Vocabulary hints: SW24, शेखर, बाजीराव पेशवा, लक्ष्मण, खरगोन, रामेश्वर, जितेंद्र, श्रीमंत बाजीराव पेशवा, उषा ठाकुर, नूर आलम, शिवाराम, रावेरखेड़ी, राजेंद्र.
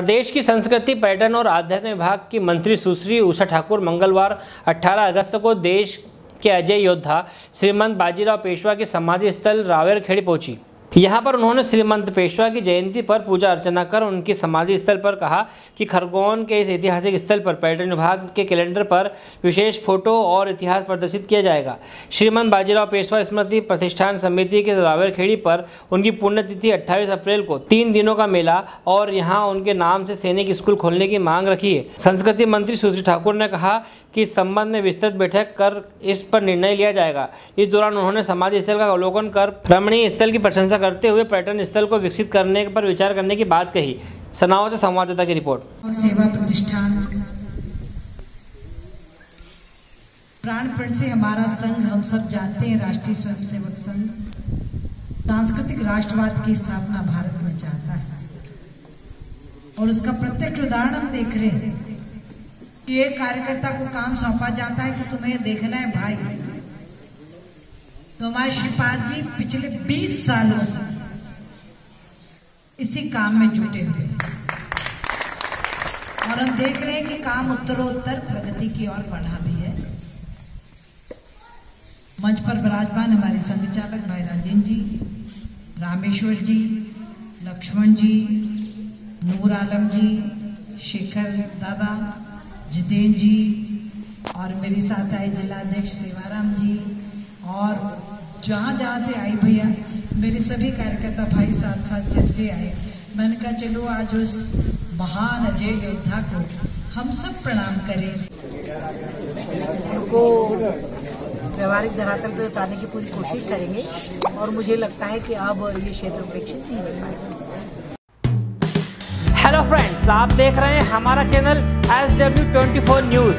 प्रदेश की संस्कृति, पर्यटन और आध्यात्म विभाग की मंत्री सुश्री उषा ठाकुर मंगलवार 18 अगस्त को देश के अजय योद्धा श्रीमंत बाजीराव पेशवा की समाधि स्थल रावेरखेड़ी पहुंची। यहां पर उन्होंने श्रीमंत पेशवा की जयंती पर पूजा अर्चना कर उनकी समाधि स्थल पर कहा कि खरगोन के इस ऐतिहासिक स्थल पर पर्यटन विभाग के कैलेंडर पर विशेष फोटो और इतिहास प्रदर्शित किया जाएगा। श्रीमंत बाजीराव पेशवा स्मृति प्रतिष्ठान समिति के रावेरखेड़ी पर उनकी पुण्यतिथि 28 अप्रैल को 3 दिनों का मेला और यहाँ उनके नाम से सैनिक स्कूल खोलने की मांग रखी है। संस्कृति मंत्री सुश्री ठाकुर ने कहा कि इस संबंध में विस्तृत बैठक कर इस पर निर्णय लिया जाएगा। इस दौरान उन्होंने समाधि स्थल का अवलोकन कर रमणीय स्थल की प्रशंसा करते हुए पर्यटन स्थल को विकसित करने पर विचार करने की बात कही। सनाओ से संवाददाता की रिपोर्ट। सेवा प्रतिष्ठान प्राणपण से हमारा संघ, हम सब जानते हैं, राष्ट्रीय स्वयंसेवक संघ सांस्कृतिक राष्ट्रवाद की स्थापना भारत में चाहता है और उसका प्रत्यक्ष उदाहरण हम देख रहे हैं कि एक कार्यकर्ता को काम सौंपा जाता है कि तुम्हें देखना है भाई। तो हमारे श्रीपाद जी पिछले 20 सालों से इसी काम में जुटे हुए और हम देख रहे हैं कि काम उत्तरोत्तर प्रगति की ओर बढ़ा भी है। मंच पर विराजमान हमारे संचालक भाई राजेंद्र जी, रामेश्वर जी, लक्ष्मण जी, नूर आलम जी, शेखर दादा, जितेंद्र जी और मेरे साथ आए जिलाध्यक्ष शिवाराम जी और जहाँ जहाँ से आई भैया, मेरे सभी कार्यकर्ता भाई साथ साथ चलते आए। मैंने कहा चलो आज उस महान अजय योद्धा को हम सब प्रणाम करें। उनको व्यवहारिक धरातल पर उतारने की पूरी कोशिश करेंगे और मुझे लगता है कि अब ये क्षेत्र उपेक्षित नहीं हो पाएगा। हेलो फ्रेंड्स, आप देख रहे हैं हमारा चैनल SW24 न्यूज।